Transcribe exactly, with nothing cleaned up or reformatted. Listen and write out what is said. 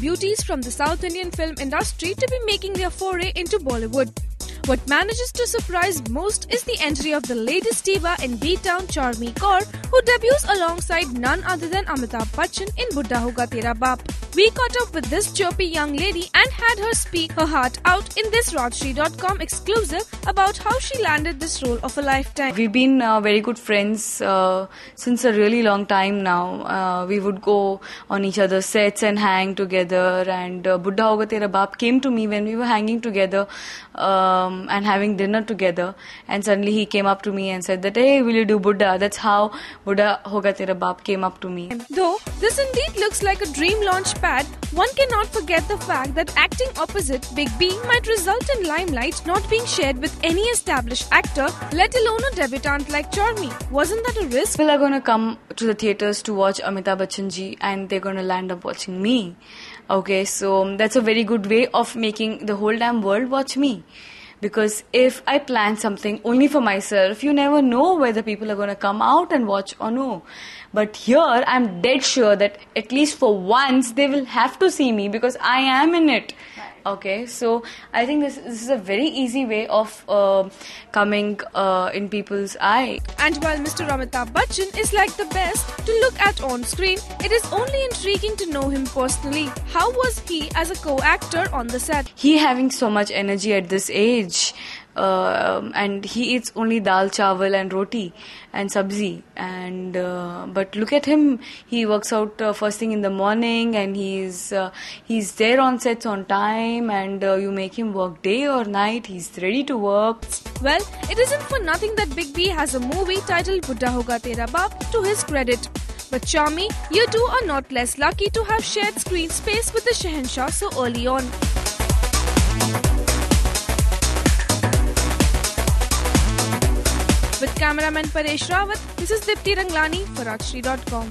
beauties from the South Indian film industry to be making their foray into Bollywood. What manages to surprise most is the entry of the latest diva in B-Town, Charmy Kaur, who debuts alongside none other than Amitabh Bachchan in Bbuddah Hoga Terra Baap. We caught up with this chirpy young lady and had her speak her heart out in this Rajshri dot com exclusive about how she landed this role of a lifetime. We've been uh, very good friends uh, since a really long time now. Uh, we would go on each other's sets and hang together, and uh, Bbuddah Hoga Terra Baap came to me when we were hanging together um, and having dinner together, and suddenly he came up to me and said that, "Hey, will you do Buddha?" That's how Bbuddah Hoga Terra Baap came up to me. Though this indeed looks like a dream launch pad, one cannot forget the fact that acting opposite Big B might result in limelight not being shared with any established actor, let alone a debutante like Charmy. Wasn't that a risk? People are going to come to the theatres to watch Amitabh Bachchan ji, and they're going to land up watching me. Okay, so that's a very good way of making the whole damn world watch me. Because if I plan something only for myself, you never know whether people are going to come out and watch or no. But here, I'm dead sure that at least for once, they will have to see me because I am in it. Okay, so I think this, this is a very easy way of uh, coming uh, in people's eye. And while Mister Amitabh Bachchan is like the best to look at on screen, it is only intriguing to know him personally. How was he as a co-actor on the set? He having so much energy at this age. Uh, and he eats only dal, chawal and roti and sabzi, and uh, but look at him, he works out uh, first thing in the morning, and he's uh, he's there on sets on time, and uh, you make him work day or night, he's ready to work. Well, it isn't for nothing that Big B has a movie titled Bbuddah Hoga Terra Baap to his credit. But Charmy, you two are not less lucky to have shared screen space with the Shehenshah so early on. With cameraman Paresh Rawat, this is Dipti Ranglani for Rajshri dot com.